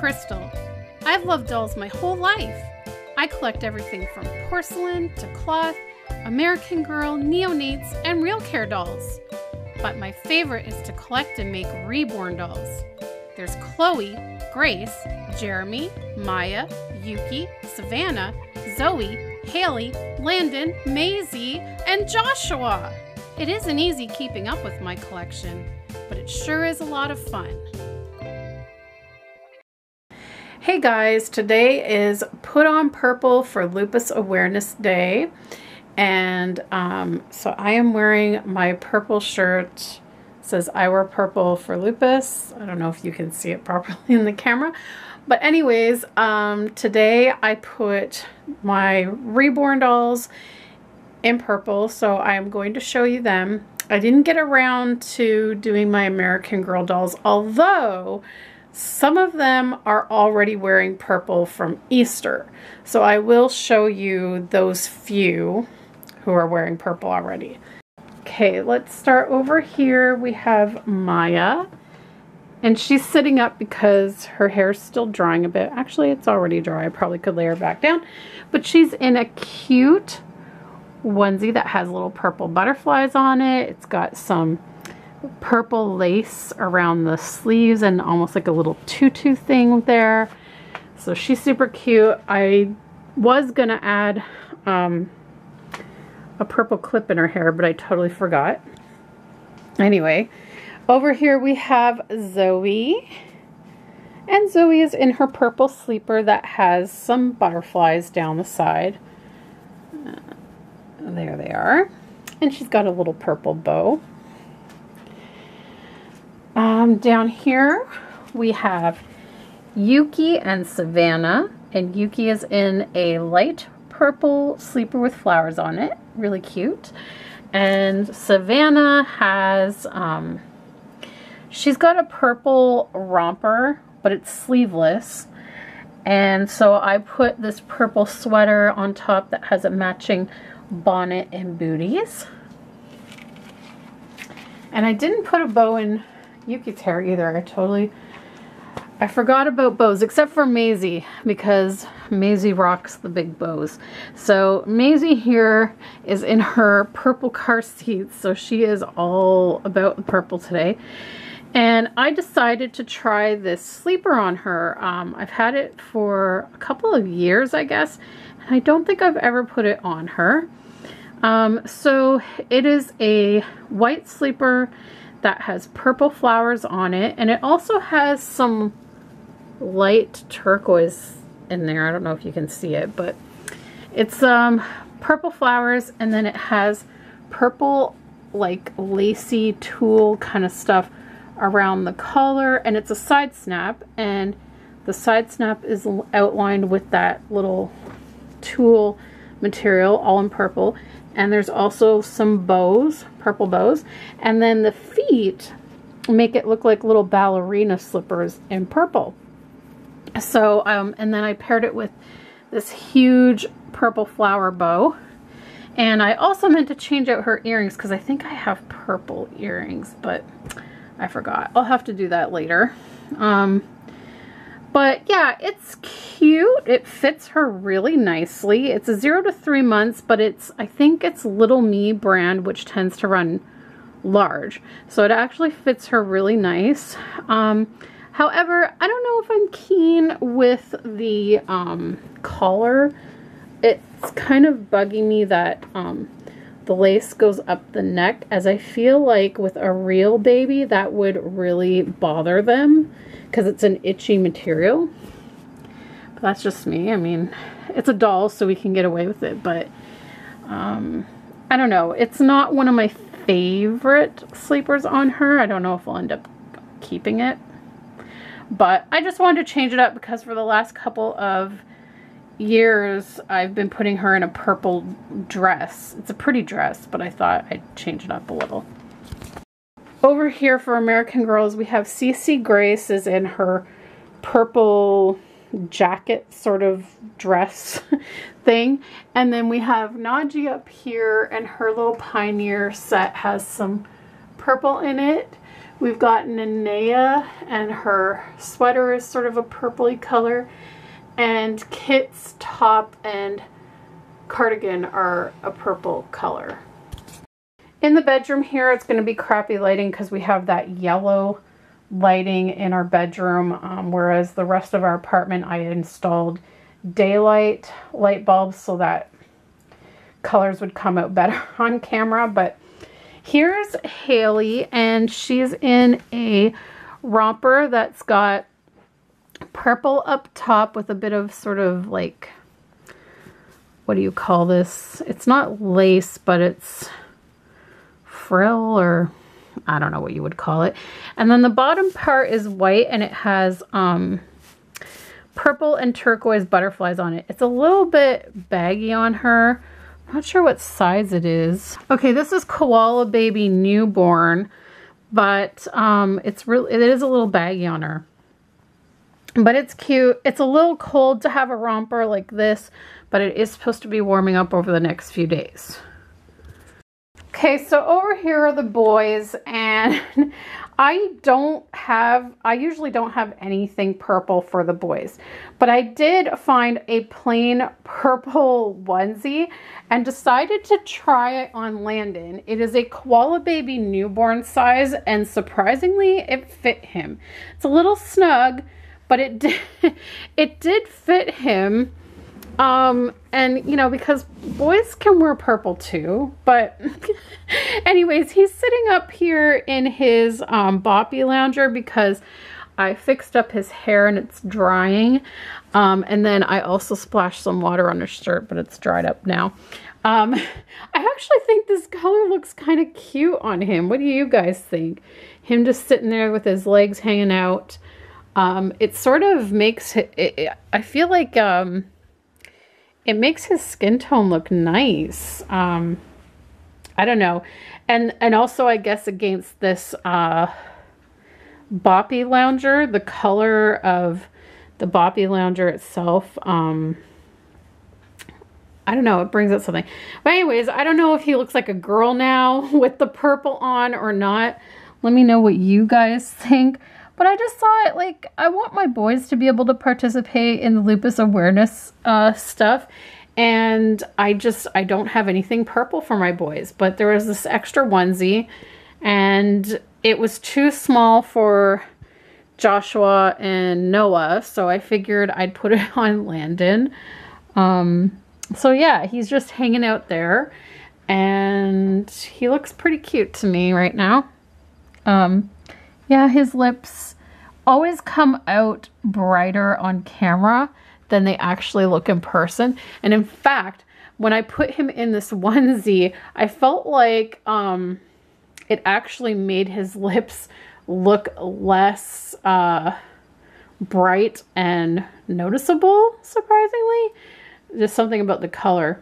Crystal. I've loved dolls my whole life. I collect everything from porcelain to cloth, American Girl, Neonates, and Real Care dolls. But my favorite is to collect and make Reborn dolls. There's Chloe, Grace, Jeremy, Maya, Yuki, Savannah, Zoe, Haley, Landon, Maisie, and Joshua. It isn't easy keeping up with my collection, but it sure is a lot of fun. Hey guys, today is Put on Purple for Lupus Awareness Day. And so I am wearing my purple shirt. It says I wear purple for lupus. I don't know if you can see it properly in the camera. But anyways, today I put my Reborn dolls in purple. So I'm going to show you them. I didn't get around to doing my American Girl dolls, although some of them are already wearing purple from Easter. So I will show you those few who are wearing purple already. Okay, let's start over here. We have Maya, and she's sitting up because her hair's still drying a bit. Actually, it's already dry. I probably could lay her back down, but she's in a cute onesie that has little purple butterflies on it. It's got some purple lace around the sleeves and almost like a little tutu thing there. So she's super cute. I was gonna add a purple clip in her hair, but I totally forgot. Anyway, over here we have Zoe, and Zoe is in her purple sleeper that has some butterflies down the side. There they are, and she's got a little purple bow. Down here we have Yuki and Savannah, and Yuki is in a light purple sleeper with flowers on it, really cute. And Savannah has, she's got a purple romper, but it's sleeveless. And so I put this purple sweater on top that has a matching bonnet and booties. And I didn't put a bow in Yuki's hair either. I forgot about bows, except for Maisie, because Maisie rocks the big bows. So Maisie here is in her purple car seat, so she is all about the purple today. And I decided to try this sleeper on her. I've had it for a couple of years, I guess, and I don't think I've ever put it on her. So it is a white sleeper that has purple flowers on it, and it also has some light turquoise in there. I don't know if you can see it, but it's purple flowers, and then it has purple like lacy tulle kind of stuff around the collar, and it's a side snap, and the side snap is outlined with that little tulle material all in purple. And there's also some bows, purple bows, and then the feet make it look like little ballerina slippers in purple. So and then I paired it with this huge purple flower bow. And I also meant to change out her earrings because I think I have purple earrings, but I forgot. I'll have to do that later. But yeah, it's cute. It fits her really nicely. It's a 0 to 3 months, but it's, I think it's Little Me brand, which tends to run large. So it actually fits her really nice. However, I don't know if I'm keen with the collar. It's kind of bugging me that the lace goes up the neck, as I feel like with a real baby that would really bother them because it's an itchy material. But that's just me. I mean, it's a doll, so we can get away with it, but I don't know. It's not one of my favorite sleepers on her. I don't know if I'll end up keeping it, but I just wanted to change it up because for the last couple of years I've been putting her in a purple dress. It's a pretty dress, but I thought I'd change it up a little. Over here for American Girls, we have Cece. Grace is in her purple jacket sort of dress thing. And then we have Najee up here, and her little pioneer set has some purple in it. We've got Nenea, and her sweater is sort of a purpley color, and Kit's top and cardigan are a purple color. In the bedroom here, it's going to be crappy lighting because we have that yellow lighting in our bedroom, whereas the rest of our apartment I installed daylight light bulbs so that colors would come out better on camera. But here's Haley, and she's in a romper that's got purple up top with a bit of sort of like, what do you call this? It's not lace, but it's frill, or I don't know what you would call it. And then the bottom part is white, and it has purple and turquoise butterflies on it. It's a little bit baggy on her. I'm not sure what size it is. Okay, this is Koala Baby Newborn, but it is a little baggy on her. But it's cute. It's a little cold to have a romper like this, but it is supposed to be warming up over the next few days. Okay, so over here are the boys, and I usually don't have anything purple for the boys, but I did find a plain purple onesie and decided to try it on Landon. It is a Koala Baby Newborn size, and surprisingly, it fit him. It's a little snug, but it did fit him. And you know, because boys can wear purple too, but anyways, he's sitting up here in his boppy lounger because I fixed up his hair and it's drying. And then I also splashed some water on his shirt, but it's dried up now. I actually think this color looks kind of cute on him. What do you guys think? Him just sitting there with his legs hanging out. It sort of makes it, I feel like, it makes his skin tone look nice. I don't know. And also, I guess, against this boppy lounger, the color of the boppy lounger itself, I don't know, it brings up something. But anyways, I don't know if he looks like a girl now with the purple on or not. Let me know what you guys think. But I just saw it, like, I want my boys to be able to participate in the lupus awareness stuff. And I don't have anything purple for my boys. But there was this extra onesie, and it was too small for Joshua and Noah. So I figured I'd put it on Landon. So yeah, he's just hanging out there. And he looks pretty cute to me right now. Yeah, his lips always come out brighter on camera than they actually look in person. And in fact, when I put him in this onesie, I felt like it actually made his lips look less bright and noticeable, surprisingly. Just something about the color.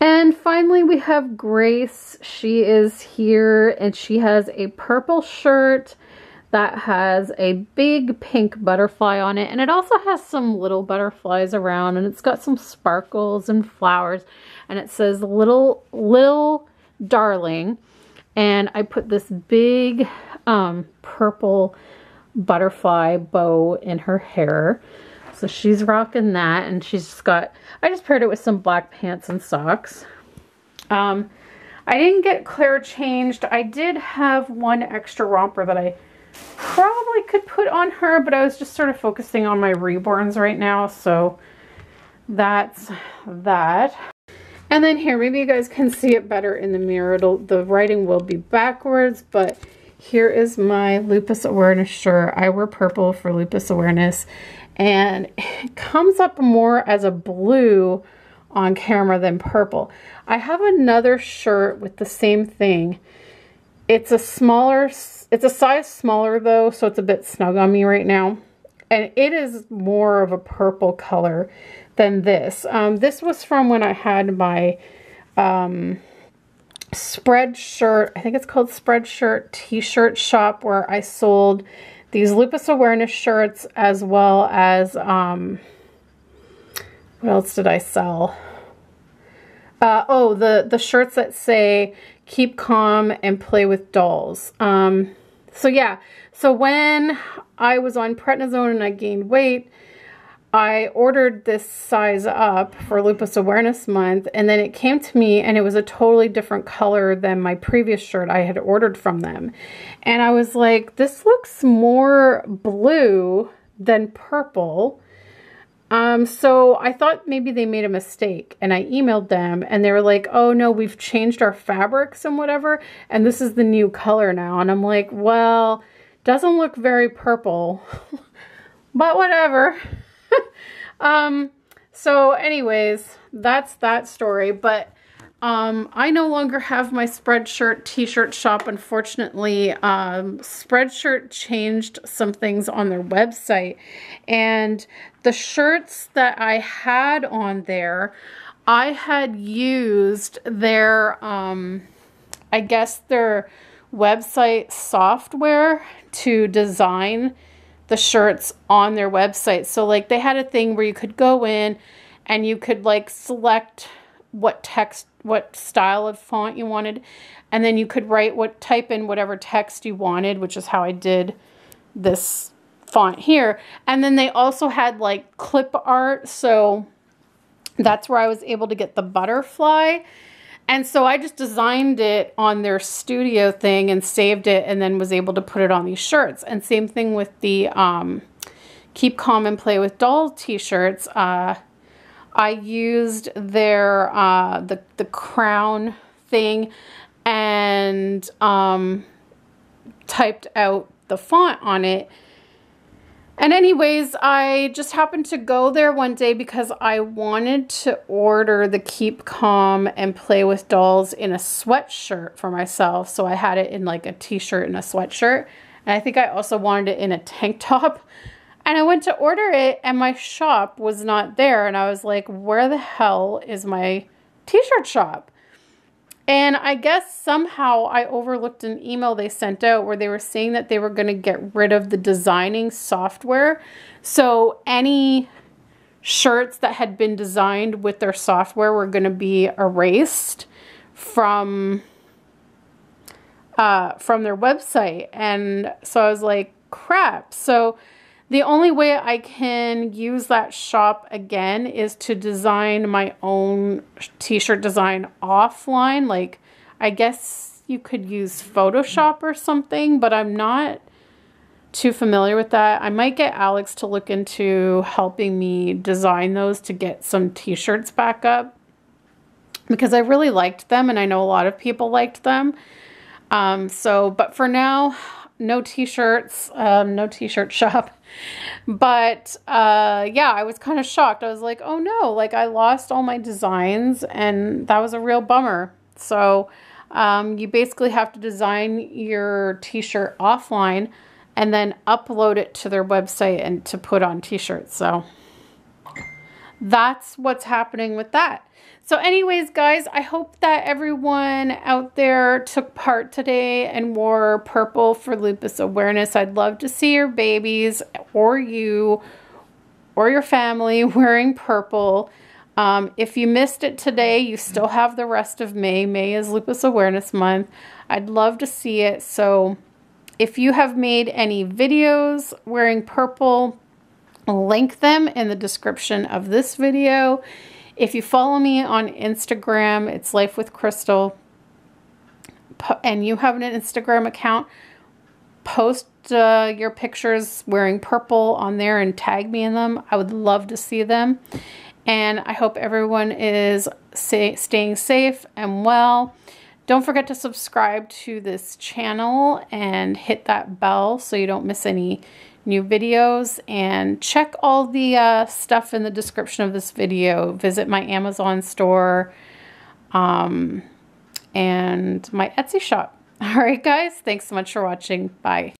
And finally, we have Grace. She is here, and she has a purple shirt that has a big pink butterfly on it. And it also has some little butterflies around, and it's got some sparkles and flowers. And it says, Lil Darling. And I put this big purple butterfly bow in her hair. So she's rocking that, and she's just got, I just paired it with some black pants and socks. I didn't get Claire changed. I did have one extra romper that I probably could put on her, but I was just sort of focusing on my Reborns right now. So that's that. And then here, maybe you guys can see it better in the mirror. The writing will be backwards, but here is my lupus awareness shirt. I wear purple for lupus awareness. And it comes up more as a blue on camera than purple. I have another shirt with the same thing. It's a size smaller though, so it's a bit snug on me right now. And it is more of a purple color than this. This was from when I had my Spreadshirt, I think it's called Spreadshirt t-shirt shop, where I sold these lupus awareness shirts, as well as, what else did I sell? The shirts that say, keep calm and play with dolls. So yeah, so when I was on prednisone and I gained weight, I ordered this size up for Lupus Awareness Month, and then it came to me and it was a totally different color than my previous shirt I had ordered from them. And I was like, this looks more blue than purple. So I thought maybe they made a mistake, and I emailed them and they were like, oh no, we've changed our fabrics and whatever, and this is the new color now. And I'm like, well, doesn't look very purple, but whatever. So anyways, that's that story, but, I no longer have my Spreadshirt t-shirt shop. Unfortunately, Spreadshirt changed some things on their website, and the shirts that I had on there, I had used their, I guess their website software to design the shirts on their website. So like they had a thing where you could go in and you could like select what text, what style of font you wanted, and then you could write what, type in whatever text you wanted, which is how I did this font here. And then they also had like clip art. So that's where I was able to get the butterfly. And so I just designed it on their studio thing and saved it, and then was able to put it on these shirts. And same thing with the Keep Calm and Play with Doll t-shirts. I used their the crown thing and typed out the font on it. And anyways, I just happened to go there one day because I wanted to order the Keep Calm and Play with Dolls in a sweatshirt for myself. So I had it in like a t-shirt and a sweatshirt. And I think I also wanted it in a tank top. And I went to order it and my shop was not there. And I was like, where the hell is my t-shirt shop? And I guess somehow I overlooked an email they sent out where they were saying that they were going to get rid of the designing software. So any shirts that had been designed with their software were going to be erased from their website. And so I was like, crap. So the only way I can use that shop again is to design my own t-shirt design offline. Like, I guess you could use Photoshop or something, but I'm not too familiar with that. I might get Alex to look into helping me design those to get some t-shirts back up, because I really liked them and I know a lot of people liked them. But for now, no t-shirts, no t-shirt shop. But yeah, I was kind of shocked. I was like, oh no, like I lost all my designs, and that was a real bummer. So you basically have to design your t-shirt offline and then upload it to their website and to put on t-shirts. So that's what's happening with that. So anyways, guys, I hope that everyone out there took part today and wore purple for Lupus Awareness. I'd love to see your babies or you or your family wearing purple. If you missed it today, you still have the rest of May. May is Lupus Awareness Month. I'd love to see it. So if you have made any videos wearing purple, link them in the description of this video. If you follow me on Instagram, it's Life with Crystal, and you have an Instagram account, post your pictures wearing purple on there and tag me in them. I would love to see them. And I hope everyone is staying safe and well. Don't forget to subscribe to this channel and hit that bell so you don't miss any new videos, and check all the stuff in the description of this video. Visit my Amazon store and my Etsy shop. All right, guys, thanks so much for watching. Bye.